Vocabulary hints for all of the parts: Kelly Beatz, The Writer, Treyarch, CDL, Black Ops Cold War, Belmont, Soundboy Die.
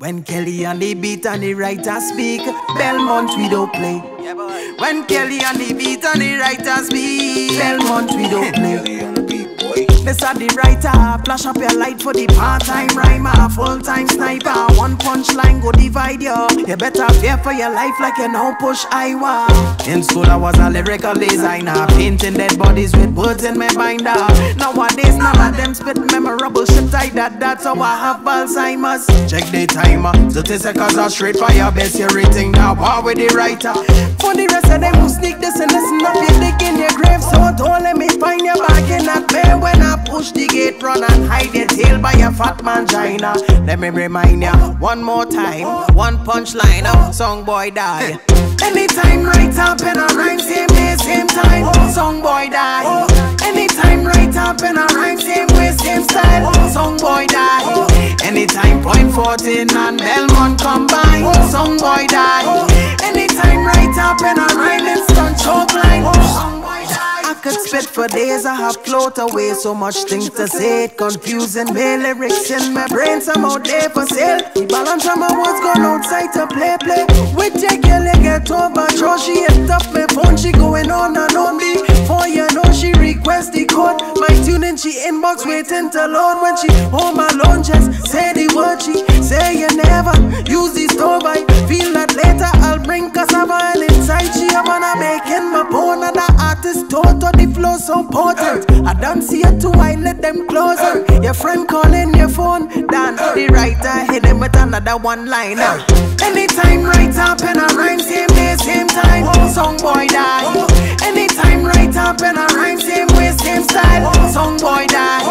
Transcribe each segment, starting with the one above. When Kelly on the beat and the writer speak, Belmont we don't play. When Kelly on the beat and the writer speak, Belmont we don't play. This are the writer, flash up your light for the part-time rhymer, full-time sniper. One punch line go divide you. You better fear for your life like you now push Iowa. In school I was a lyrical designer, painting dead bodies with words in my binder. Nowadays none of them spit memorable shit like that. That's how I have Alzheimer's. Check the timer, 30 seconds are straight for your best. You're rating now, war with the writer. For the rest of them who sneak this and listen up, you dick in your grave. So don't let me find your bag in that bed when I push the gate, run and hide your tail by your fat mangina. Let me remind ya one more time, one punch line, Soundboy die. Anytime right up and I rhyme, same day, same time, Soundboy die. Anytime right up and I rhyme, same way, same style, Soundboy die. Anytime .14 and Belmont combine, Soundboy die. Anytime right up and I rhyme, it's done choke line, Soundboy die. I could spit for days, I have float away. So much things to say, it confusing me. Lyrics in my brain, some out there for sale. The balance of my words gone outside to play. With your girl, you get overthrown. She hit up my phone, she going on and on me. For you know, she request the code. My tune in, she inbox, waiting to load. When she home alone, just say the word. She say you never use the stove. I feel that later I'll bring cassava and inside she up and I'm making my bone. And the artist total the flow so potent, I don't see you too, I let them close up. Your friend calling your phone, Dan the writer hit him with another one liner. Anytime right up and I rhyme, same day, same time, Soundboy die. Anytime right up and I rhyme, same way, same style, Soundboy die.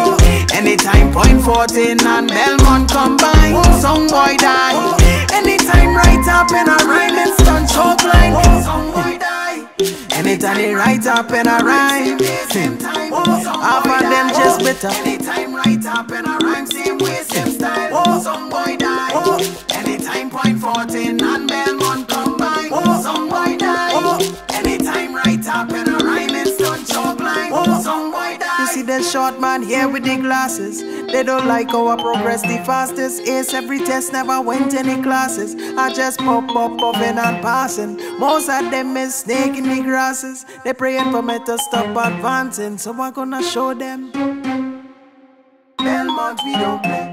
Anytime .14 and Belmont combine, Soundboy die. Anytime right up and I rhyme, it's done choke line, Soundboy die. Anytime they write up and I rhyme, same time, half of them just bitter. Anytime write up and I rhyme, same way, same style, Soundboy die. Anytime .14 and Belmont combine, Soundboy die. Anytime write up and I rhyme, it's done choke line, Soundboy die. You see that short man here with the glasses, they don't like how I progress the fastest. Ace every test, never went any classes. I just popping and passing. Most of them is snake in the grasses. They praying for me to stop advancing, so I'm gonna show them Belmont we don't play.